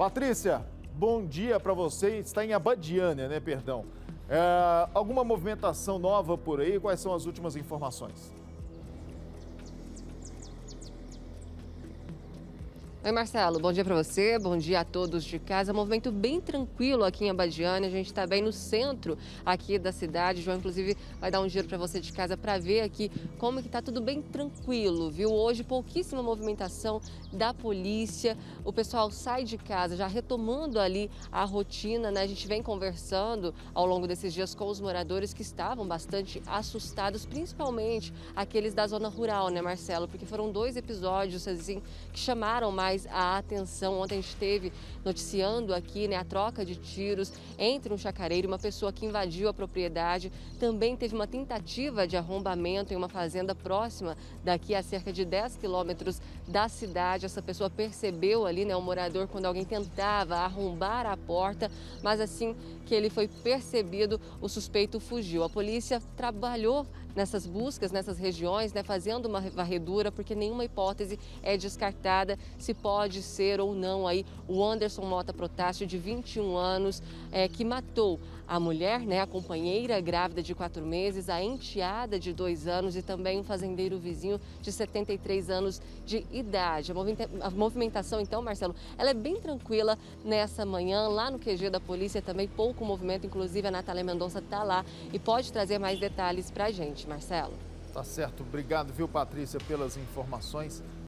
Patrícia, bom dia para você. Está em Abadiânia, né? Perdão. Alguma movimentação nova por aí? Quais são as últimas informações? Oi, Marcelo, bom dia para você, bom dia a todos de casa. Movimento bem tranquilo aqui em Abadiânia, a gente está bem no centro aqui da cidade. João, inclusive, vai dar um giro para você de casa para ver aqui como que tá tudo bem tranquilo, viu? Hoje, pouquíssima movimentação da polícia, o pessoal sai de casa já retomando ali a rotina, né? A gente vem conversando ao longo desses dias com os moradores que estavam bastante assustados, principalmente aqueles da zona rural, né, Marcelo? Porque foram dois episódios, assim, que chamaram mais a atenção. Ontem a gente teve noticiando aqui, né, a troca de tiros entre um chacareiro e uma pessoa que invadiu a propriedade. Também teve uma tentativa de arrombamento em uma fazenda próxima daqui a cerca de 10 quilômetros da cidade. Essa pessoa percebeu ali, né, o morador quando alguém tentava arrombar a porta, mas assim que ele foi percebido, o suspeito fugiu. A polícia trabalhou nessas buscas, nessas regiões, né, fazendo uma varredura, porque nenhuma hipótese é descartada se pode ser ou não aí o Anderson Mota Protásio, de 21 anos, que matou a mulher, né, a companheira grávida de 4 meses, a enteada de 2 anos e também um fazendeiro vizinho de 73 anos de idade. A movimentação, então, Marcelo, ela é bem tranquila nessa manhã. Lá no QG da polícia também pouco movimento, inclusive a Natália Mendonça está lá e pode trazer mais detalhes para a gente, Marcelo. Tá certo, obrigado, viu, Patrícia, pelas informações.